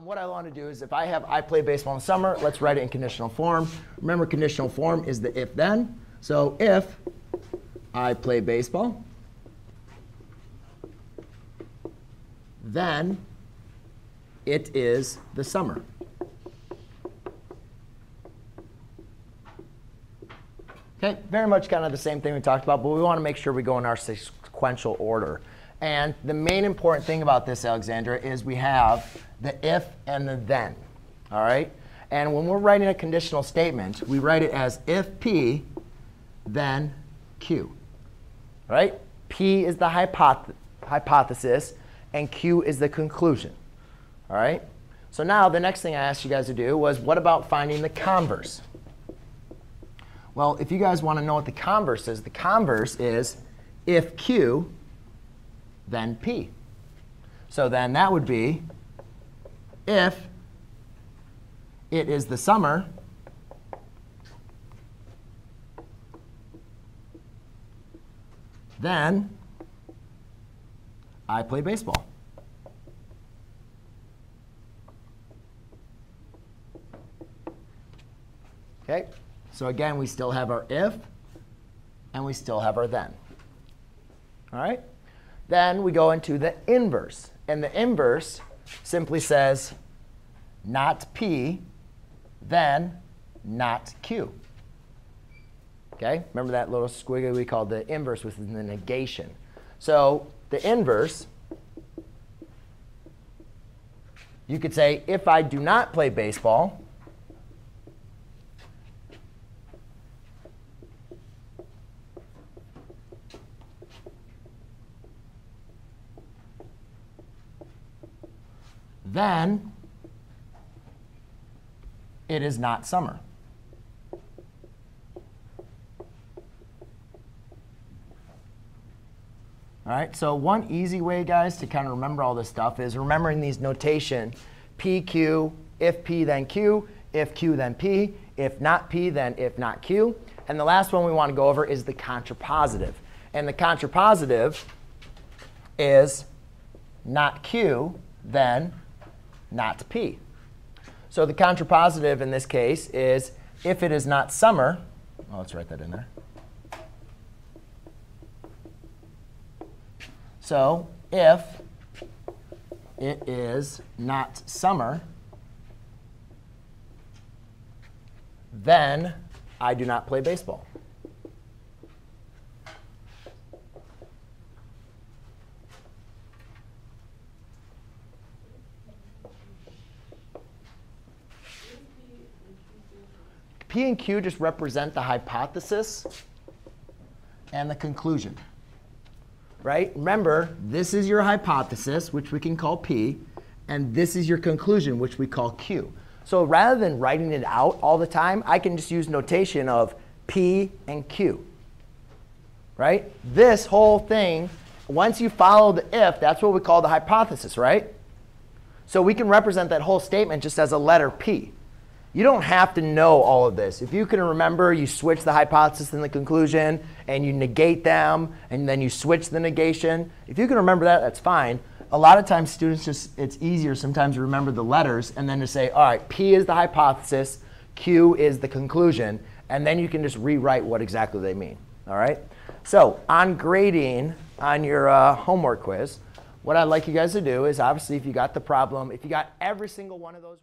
What I want to do is, if I play baseball in the summer, let's write it in conditional form. Remember, conditional form is the if-then. So if I play baseball, then it is the summer. Okay, very much kind of the same thing we talked about, but we want to make sure we go in our sequential order. And the main important thing about this, Alexandra, is we have the if and the then. All right? And when we're writing a conditional statement, we write it as if P, then Q. All right? P is the hypothesis, and Q is the conclusion. All right? So now the next thing I asked you guys to do was, what about finding the converse? Well, if you guys want to know what the converse is if Q, then P. So then that would be if it is the summer, then I play baseball. OK? So again, we still have our if, and we still have our then. All right? Then we go into the inverse. And the inverse simply says not P, then not Q. OK? Remember that little squiggly we called the inverse with the negation. So the inverse, you could say, if I do not play baseball, then it is not summer. All right, so one easy way, guys, to kind of remember all this stuff is remembering these notation, P, Q, if P, then Q, if Q, then P, if not P, then if not Q. And the last one we want to go over is the contrapositive. And the contrapositive is not Q, then not P. So the contrapositive in this case is if it is not summer, well, let's write that in there. So if it is not summer, then I do not play baseball. P and Q just represent the hypothesis and the conclusion. Right? Remember, this is your hypothesis, which we can call P, and this is your conclusion, which we call Q. So rather than writing it out all the time, I can just use notation of P and Q. Right? This whole thing, once you follow the if, that's what we call the hypothesis, right? So we can represent that whole statement just as a letter P. You don't have to know all of this. If you can remember, you switch the hypothesis and the conclusion, and you negate them, and then you switch the negation. If you can remember that, that's fine. A lot of times, students just, it's easier sometimes to remember the letters, and then to say, all right, P is the hypothesis, Q is the conclusion, and then you can just rewrite what exactly they mean. All right? So on grading on your homework quiz, what I'd like you guys to do is, obviously, if you got the problem, if you got every single one of those